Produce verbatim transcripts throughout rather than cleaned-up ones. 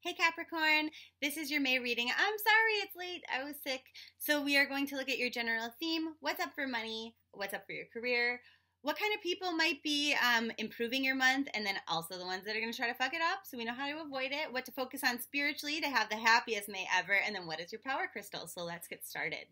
Hey Capricorn, this is your May reading. I'm sorry it's late, I was sick. So we are going to look at your general theme, what's up for money, what's up for your career, what kind of people might be um, improving your month, and then also the ones that are going to try to fuck it up so we know how to avoid it, what to focus on spiritually to have the happiest May ever, and then what is your power crystal. So let's get started.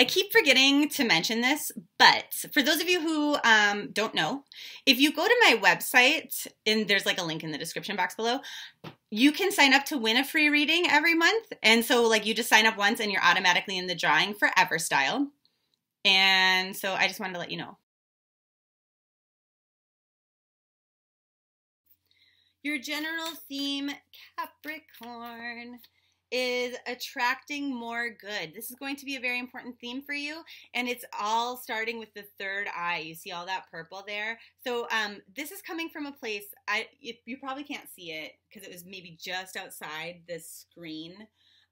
I keep forgetting to mention this, but for those of you who um, don't know, if you go to my website, and there's like a link in the description box below, you can sign up to win a free reading every month. And so like you just sign up once and you're automatically in the drawing for EverStyle. And so I just wanted to let you know. Your general theme, Capricorn, is attracting more good. This is going to be a very important theme for you, and it's all starting with the third eye. You see all that purple there? So um, this is coming from a place, I it, you probably can't see it because it was maybe just outside this screen,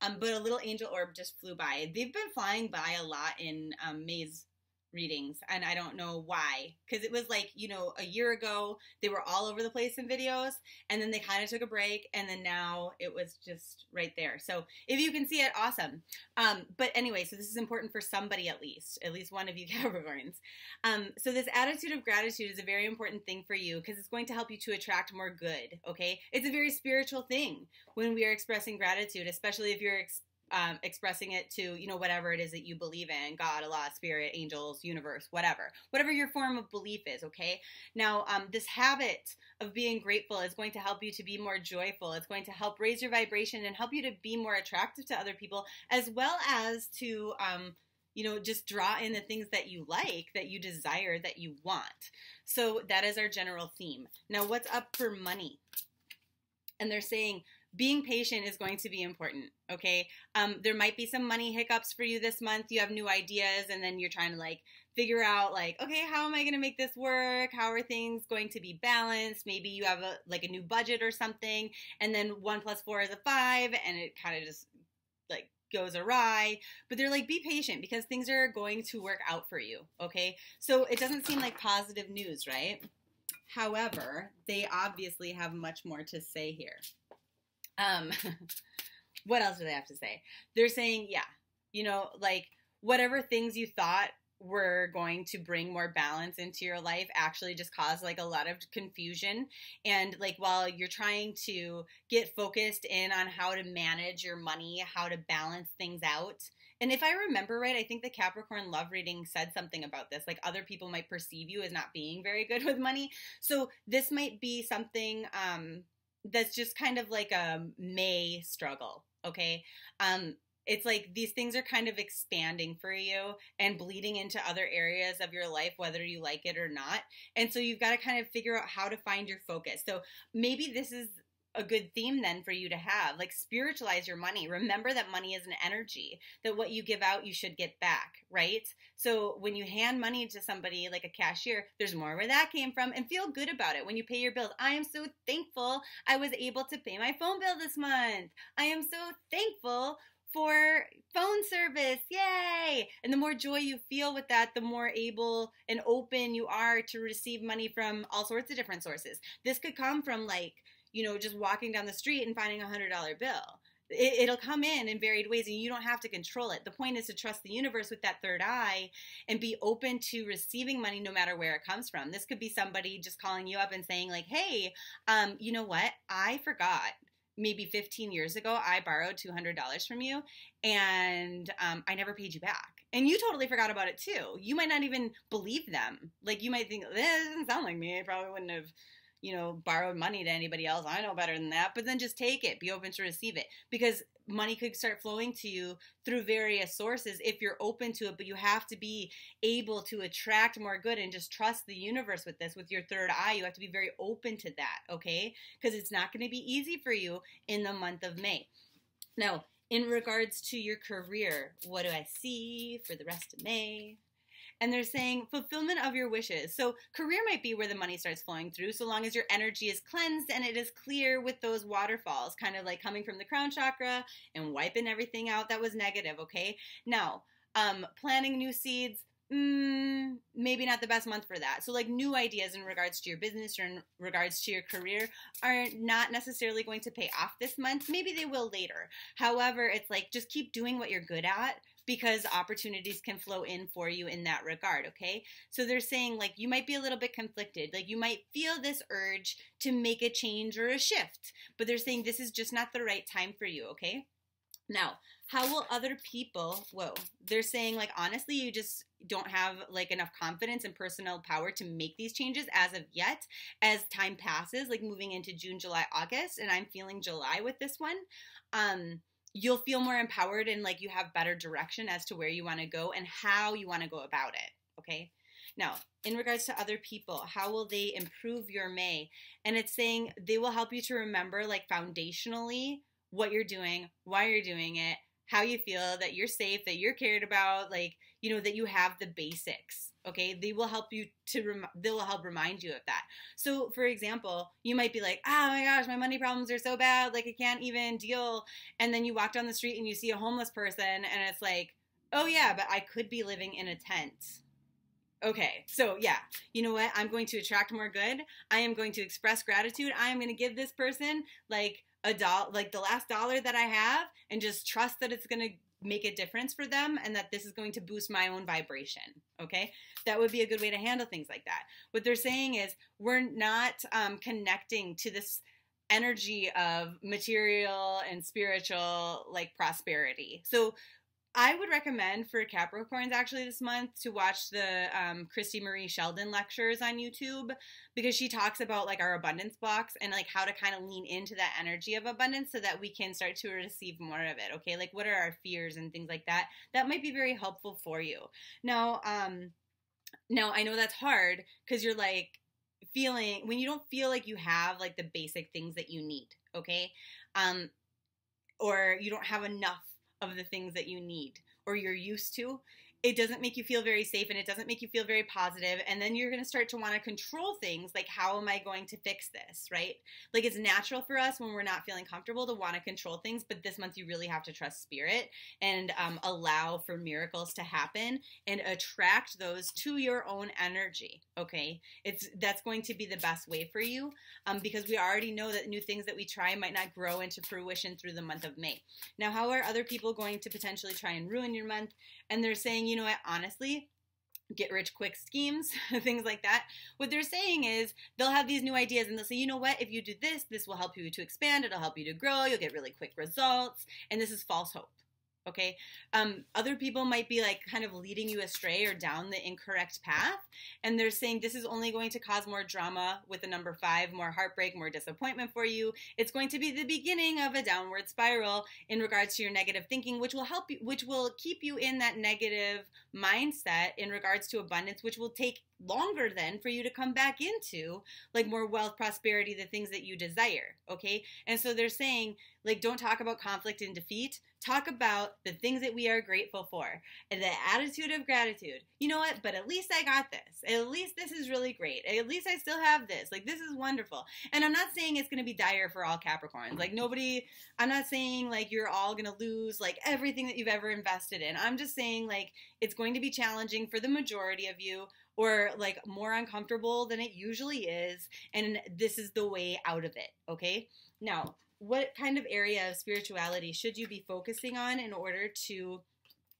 um, but a little angel orb just flew by. They've been flying by a lot in um, May's readings, and I don't know why, because it was like, you know, a year ago they were all over the place in videos, and then they kind of took a break, and then now it was just right there. So if you can see it, awesome. Um, but anyway, so this is important for somebody, at least at least one of you Capricorns. Um, so this attitude of gratitude is a very important thing for you, because it's going to help you to attract more good. Okay, it's a very spiritual thing when we are expressing gratitude, especially if you're experiencing Um, expressing it to, you know, whatever it is that you believe in, God, Allah, spirit, angels, universe, whatever, whatever your form of belief is. Okay. Now, um, this habit of being grateful is going to help you to be more joyful. It's going to help raise your vibration and help you to be more attractive to other people, as well as to, um, you know, just draw in the things that you like, that you desire, that you want. So that is our general theme. Now, what's up for money? And they're saying, being patient is going to be important, okay? Um, there might be some money hiccups for you this month. You have new ideas, and then you're trying to, like, figure out, like, okay, how am I going to make this work? How are things going to be balanced? Maybe you have, a like, a new budget or something, and then one plus four is a five, and it kind of just, like, goes awry. But they're like, be patient, because things are going to work out for you, okay? So it doesn't seem like positive news, right? However, they obviously have much more to say here. Um, what else do they have to say? They're saying, yeah, you know, like whatever things you thought were going to bring more balance into your life actually just caused like a lot of confusion. And like, while you're trying to get focused in on how to manage your money, how to balance things out. And if I remember right, I think the Capricorn love reading said something about this, like other people might perceive you as not being very good with money. So this might be something, um, that's just kind of like a May struggle, okay? Um, it's like these things are kind of expanding for you and bleeding into other areas of your life, whether you like it or not. And so you've got to kind of figure out how to find your focus. So maybe this is a good theme then for you to have, like spiritualize your money. Remember that money is an energy, that what you give out, you should get back, right? So when you hand money to somebody like a cashier, there's more where that came from, and feel good about it. When you pay your bills, I am so thankful I was able to pay my phone bill this month. I am so thankful for phone service, yay! And the more joy you feel with that, the more able and open you are to receive money from all sorts of different sources. This could come from like, you know, just walking down the street and finding a hundred dollar bill. It, it'll come in in varied ways, and you don't have to control it. The point is to trust the universe with that third eye and be open to receiving money no matter where it comes from. This could be somebody just calling you up and saying like, hey, um, you know what? I forgot. Maybe fifteen years ago, I borrowed two hundred dollars from you, and um, I never paid you back. And you totally forgot about it too. You might not even believe them. Like you might think, this doesn't sound like me. I probably wouldn't have, you know, borrowed money to anybody else. I know better than that. But then just take it. Be open to receive it, because money could start flowing to you through various sources if you're open to it. But you have to be able to attract more good and just trust the universe with this, with your third eye. You have to be very open to that, okay? Because it's not going to be easy for you in the month of May. Now, In regards to your career, what do I see for the rest of May? And they're saying fulfillment of your wishes. So career might be where the money starts flowing through, so long as your energy is cleansed and it is clear with those waterfalls, kind of like coming from the crown chakra and wiping everything out that was negative, okay? Now, um, planting new seeds, mm, maybe not the best month for that. So like new ideas in regards to your business or in regards to your career are not necessarily going to pay off this month. Maybe they will later. However, it's like just keep doing what you're good at, because opportunities can flow in for you in that regard, okay? So they're saying, like, you might be a little bit conflicted. Like, you might feel this urge to make a change or a shift, but they're saying this is just not the right time for you, okay? Now, how will other people, whoa, they're saying, like, honestly, you just don't have, like, enough confidence and personal power to make these changes as of yet. As time passes, like, moving into June, July, August, and I'm feeling July with this one, um... you'll feel more empowered and like you have better direction as to where you want to go and how you want to go about it, okay? Now, in regards to other people, how will they improve your May? And it's saying they will help you to remember, like, foundationally what you're doing, why you're doing it, how you feel, that you're safe, that you're cared about, like, you know, that you have the basics, okay? They will help you to, rem they will help remind you of that. So, for example, you might be like, oh my gosh, my money problems are so bad, like I can't even deal. And then you walk down the street and you see a homeless person and it's like, oh yeah, but I could be living in a tent. Okay, so yeah, you know what? I'm going to attract more good. I am going to express gratitude. I am going to give this person, like, a dollar, like the last dollar that I have, and just trust that it's going to make a difference for them and that this is going to boost my own vibration, okay? That would be a good way to handle things like that. What they're saying is we're not um, connecting to this energy of material and spiritual, like, prosperity. So I would recommend for Capricorns actually this month to watch the um, Christy Marie Sheldon lectures on YouTube, because she talks about, like, our abundance blocks and, like, how to kind of lean into that energy of abundance so that we can start to receive more of it, okay? Like, what are our fears and things like that? That might be very helpful for you. Now, um, now I know that's hard because you're, like, feeling – when you don't feel like you have, like, the basic things that you need, okay? Um, or you don't have enough of the things that you need or you're used to, it doesn't make you feel very safe and it doesn't make you feel very positive. And then you're going to start to want to control things, like, how am I going to fix this, right? Like, it's natural for us when we're not feeling comfortable to want to control things, but this month you really have to trust spirit and um, allow for miracles to happen and attract those to your own energy, okay? It's that's going to be the best way for you um, because we already know that new things that we try might not grow into fruition through the month of May. Now, how are other people going to potentially try and ruin your month? And they're saying, you know what, honestly, get rich quick schemes, things like that. What they're saying is they'll have these new ideas and they'll say, you know what, if you do this, this will help you to expand. It'll help you to grow. You'll get really quick results. And this is false hope. Okay. Um, other people might be, like, kind of leading you astray or down the incorrect path. And they're saying this is only going to cause more drama with the number five, more heartbreak, more disappointment for you. It's going to be the beginning of a downward spiral in regards to your negative thinking, which will help you, which will keep you in that negative mindset in regards to abundance, which will take longer then for you to come back into, like, more wealth, prosperity, the things that you desire, okay? And so they're saying, like, don't talk about conflict and defeat. Talk about the things that we are grateful for and the attitude of gratitude. You know what? But at least I got this. At least this is really great. At least I still have this. Like, this is wonderful. And I'm not saying it's going to be dire for all Capricorns. Like, nobody, I'm not saying, like, you're all going to lose, like, everything that you've ever invested in. I'm just saying, like, it's going to be challenging for the majority of you, or, like, more uncomfortable than it usually is, and this is the way out of it, okay? Now, what kind of area of spirituality should you be focusing on in order to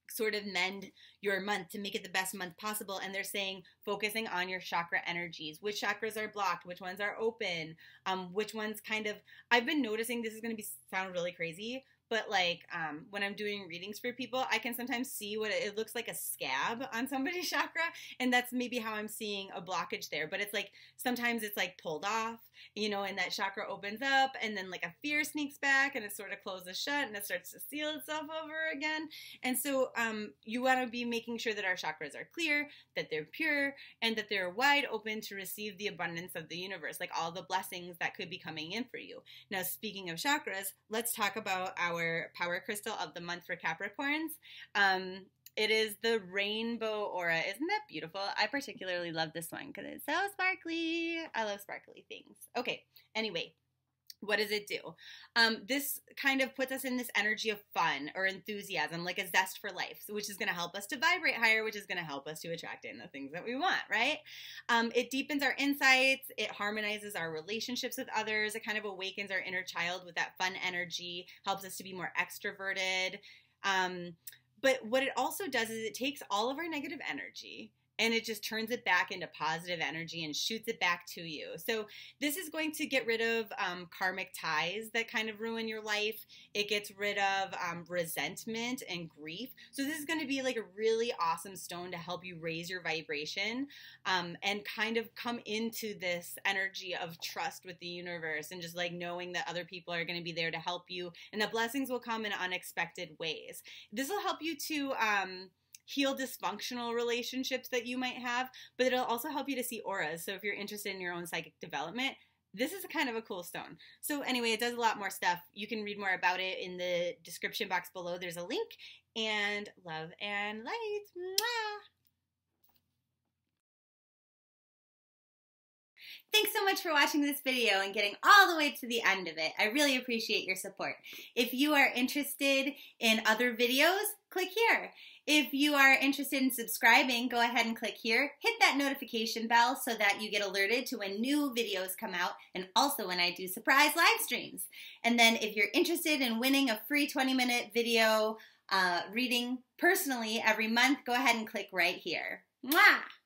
sort of mend your month to make it the best month possible? And they're saying focusing on your chakra energies. Which chakras are blocked? Which ones are open? Um, which ones kind of – I've been noticing this is going to be sound really crazy, but, like, um, when I'm doing readings for people, I can sometimes see what it, it looks like a scab on somebody's chakra, and that's maybe how I'm seeing a blockage there. But it's like sometimes it's, like, pulled off, you know, and that chakra opens up, and then, like, a fear sneaks back, and it sort of closes shut, and it starts to seal itself over again. And so um, you want to be making sure that our chakras are clear, that they're pure, and that they're wide open to receive the abundance of the universe, like all the blessings that could be coming in for you. Now, speaking of chakras, let's talk about our our power crystal of the month for Capricorns. Um, it is the Rainbow Aura. Isn't that beautiful? I particularly love this one because it's so sparkly. I love sparkly things. Okay, anyway. What does it do? Um, this kind of puts us in this energy of fun or enthusiasm, like a zest for life, which is going to help us to vibrate higher, which is going to help us to attract in the things that we want, right? Um, it deepens our insights. It harmonizes our relationships with others. It kind of awakens our inner child with that fun energy, helps us to be more extroverted. Um, but what it also does is it takes all of our negative energy and it just turns it back into positive energy and shoots it back to you. So this is going to get rid of um, karmic ties that kind of ruin your life. It gets rid of um, resentment and grief. So this is going to be like a really awesome stone to help you raise your vibration um, and kind of come into this energy of trust with the universe and just like knowing that other people are going to be there to help you and that blessings will come in unexpected ways. This will help you to Um, heal dysfunctional relationships that you might have, but it'll also help you to see auras. So if you're interested in your own psychic development, this is a kind of a cool stone. So anyway, it does a lot more stuff. You can read more about it in the description box below. There's a link. And love and light. Mwah! Thanks so much for watching this video and getting all the way to the end of it. I really appreciate your support. If you are interested in other videos, click here. If you are interested in subscribing, go ahead and click here. Hit that notification bell so that you get alerted to when new videos come out and also when I do surprise live streams. And then if you're interested in winning a free twenty minute video uh, reading personally every month, go ahead and click right here. Mwah!